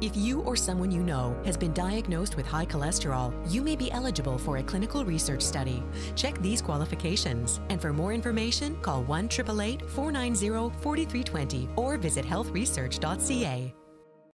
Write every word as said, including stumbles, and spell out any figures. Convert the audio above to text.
If you or someone you know has been diagnosed with high cholesterol, you may be eligible for a clinical research study. Check these qualifications. And for more information, call one eight eight eight, four nine zero, four three two zero or visit health research dot c a.